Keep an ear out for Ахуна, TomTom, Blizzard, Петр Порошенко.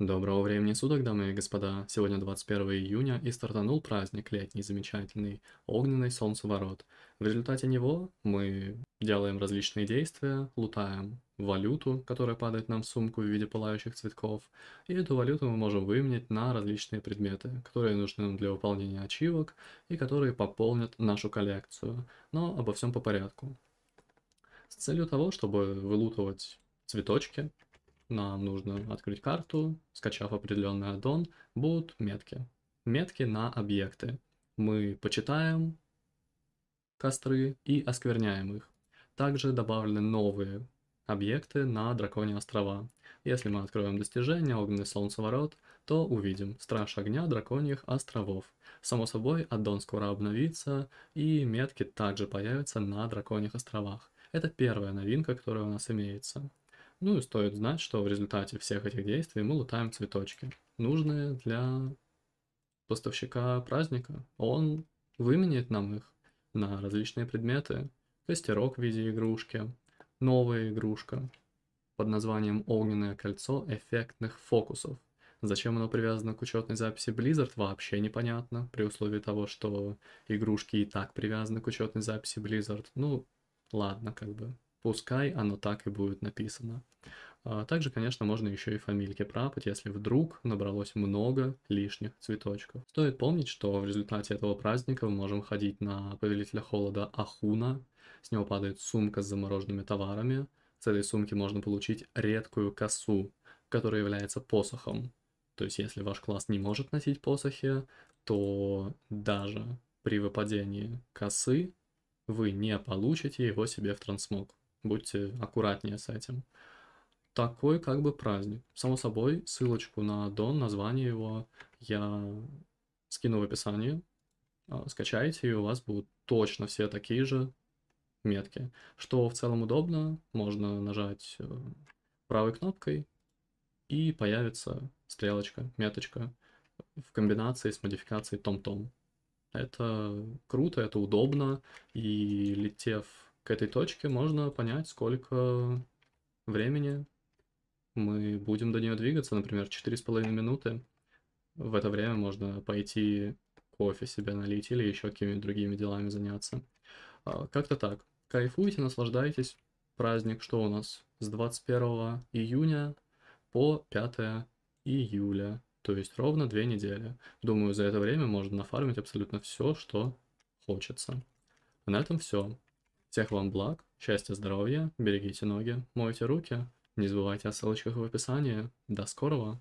Доброго времени суток, дамы и господа. Сегодня 21 июня и стартанул праздник летний замечательный, огненный солнцеворот. В результате него мы делаем различные действия, лутаем валюту, которая падает нам в сумку в виде пылающих цветков, и эту валюту мы можем выменять на различные предметы, которые нужны нам для выполнения ачивок и которые пополнят нашу коллекцию. Но обо всем по порядку. С целью того, чтобы вылутывать цветочки, нам нужно открыть карту, скачав определенный аддон, будут метки. Метки на объекты. Мы почитаем костры и оскверняем их. Также добавлены новые объекты на Драконьи острова. Если мы откроем достижение Огненный солнцеворот, то увидим Страж огня Драконьих островов. Само собой, аддон скоро обновится, и метки также появятся на Драконьих островах. Это первая новинка, которая у нас имеется. Ну и стоит знать, что в результате всех этих действий мы лутаем цветочки, нужные для поставщика праздника. Он выменяет нам их на различные предметы. Костерок в виде игрушки, новая игрушка под названием «Огненное кольцо эффектных фокусов». Зачем оно привязано к учетной записи Blizzard, вообще непонятно, при условии того, что игрушки и так привязаны к учетной записи Blizzard. Ну, ладно, как бы. Пускай оно так и будет написано. Также, конечно, можно еще и фамильки прапать, если вдруг набралось много лишних цветочков. Стоит помнить, что в результате этого праздника мы можем ходить на Повелителя Холода Ахуна. С него падает сумка с замороженными товарами. С этой сумки можно получить редкую косу, которая является посохом. То есть, если ваш класс не может носить посохи, то даже при выпадении косы вы не получите его себе в трансмог. Будьте аккуратнее с этим. Такой как бы праздник. Само собой, ссылочку на аддон, название его я скину в описании. Скачайте, и у вас будут точно все такие же метки. Что в целом удобно, можно нажать правой кнопкой, и появится стрелочка, меточка в комбинации с модификацией TomTom. Это круто, это удобно, и летев к этой точке, можно понять, сколько времени мы будем до нее двигаться, например, 4,5 минуты. В это время можно пойти кофе себе налить или еще какими-то другими делами заняться. Как-то так. Кайфуйте, наслаждайтесь. Праздник что у нас? С 21 июня по 5 июля. То есть ровно 2 недели. Думаю, за это время можно нафармить абсолютно все, что хочется. А на этом все. Всех вам благ, счастья, здоровья, берегите ноги, мойте руки, не забывайте о ссылочках в описании. До скорого!